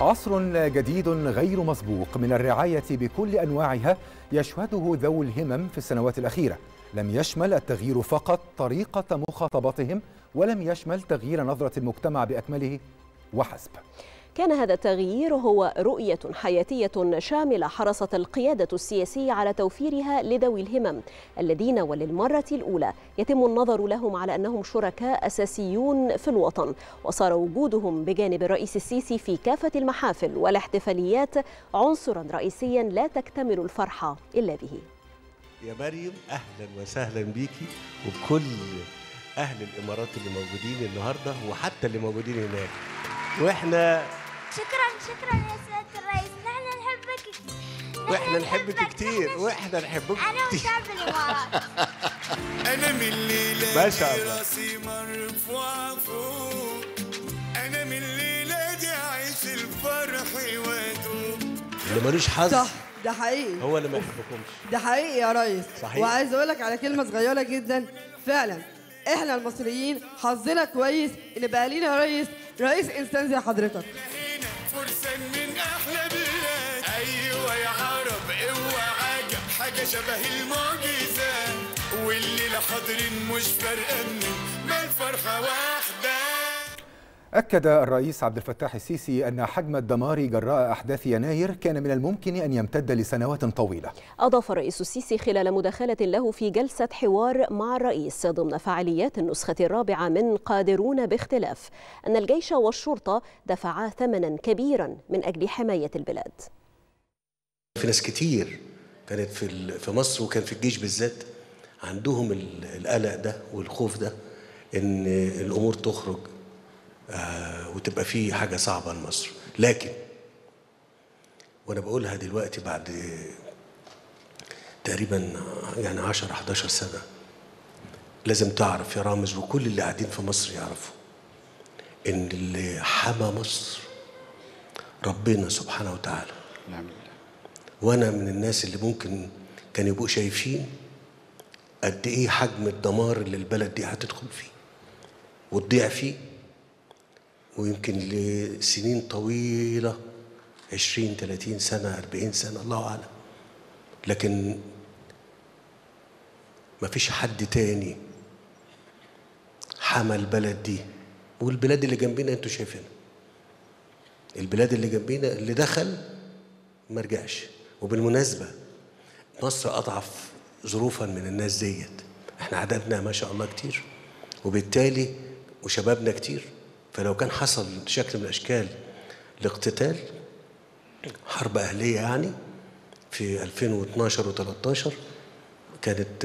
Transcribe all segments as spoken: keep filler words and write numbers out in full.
عصر جديد غير مسبوق من الرعاية بكل أنواعها يشهده ذو الهمم في السنوات الأخيرة. لم يشمل التغيير فقط طريقة مخاطبتهم، ولم يشمل تغيير نظرة المجتمع بأكمله وحسب. كان هذا التغيير هو رؤية حياتية شاملة حرصت القيادة السياسية على توفيرها لذوي الهمم الذين وللمرة الأولى يتم النظر لهم على أنهم شركاء أساسيون في الوطن، وصار وجودهم بجانب الرئيس السيسي في كافة المحافل والاحتفاليات عنصرا رئيسيا لا تكتمل الفرحة إلا به. يا مريم أهلا وسهلا بيكي وبكل أهل الإمارات اللي موجودين النهاردة وحتى اللي موجودين هناك، وإحنا شكرا شكرا يا سيادة الرئيس، نحن نحبك كتير واحنا نحبك كتير واحنا نحبك كتير. انا وشعب الامارات انا من الليله دي راسي مرفوع فوق، انا من الليله دي عايش الفرح وادوب. اللي ملوش حظ صح، ده حقيقي، هو اللي ما يحبكمش، ده حقيقي يا ريس. صحيح. وعايز اقول لك على كلمه صغيره جدا، فعلا احنا المصريين حظنا كويس ان بقى لينا رئيس رئيس انسان زي حضرتك. فرسان من احلى بلاد، ايوه يا عرب اوعى عجب، حاجه شبه المعجزه، والليله حاضرين مش فارقه ما الفرحه واحده. اكد الرئيس عبد الفتاح السيسي ان حجم الدمار جراء احداث يناير كان من الممكن ان يمتد لسنوات طويله. اضاف الرئيس السيسي خلال مداخله له في جلسه حوار مع الرئيس ضمن فعاليات النسخه الرابعه من قادرون باختلاف ان الجيش والشرطه دفعا ثمنا كبيرا من اجل حمايه البلاد. في ناس كتير كانت في في مصر وكان في الجيش بالذات عندهم القلق ده والخوف ده ان الامور تخرج آه وتبقى في حاجة صعبة لمصر، لكن وأنا بقولها دلوقتي بعد تقريبا يعني عشرة إحدى عشرة سنة، لازم تعرف يا رامز وكل اللي قاعدين في مصر يعرفوا إن اللي حمى مصر ربنا سبحانه وتعالى. نعم. وأنا من الناس اللي ممكن كانوا يبقوا شايفين قد إيه حجم الدمار اللي البلد دي هتدخل فيه وتضيع فيه، ويمكن لسنين طويلة عشرين ثلاثين سنة أربعين سنة الله أعلم، لكن مفيش حد تاني حمى البلد دي والبلاد اللي جنبنا. انتوا شايفينها البلاد اللي جنبنا اللي دخل ما رجعش، وبالمناسبة مصر أضعف ظروفا من الناس ديت، احنا عددنا ما شاء الله كتير وبالتالي وشبابنا كتير، فلو كان حصل شكل من الاشكال لاقتتال حرب اهليه يعني في ألفين واثناشر وثلاثتاشر كانت،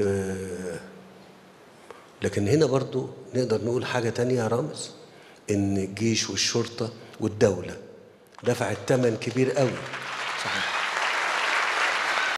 لكن هنا برضو نقدر نقول حاجه تانية يا رامز، ان الجيش والشرطه والدوله دفعت ثمن كبير قوي. صحيح.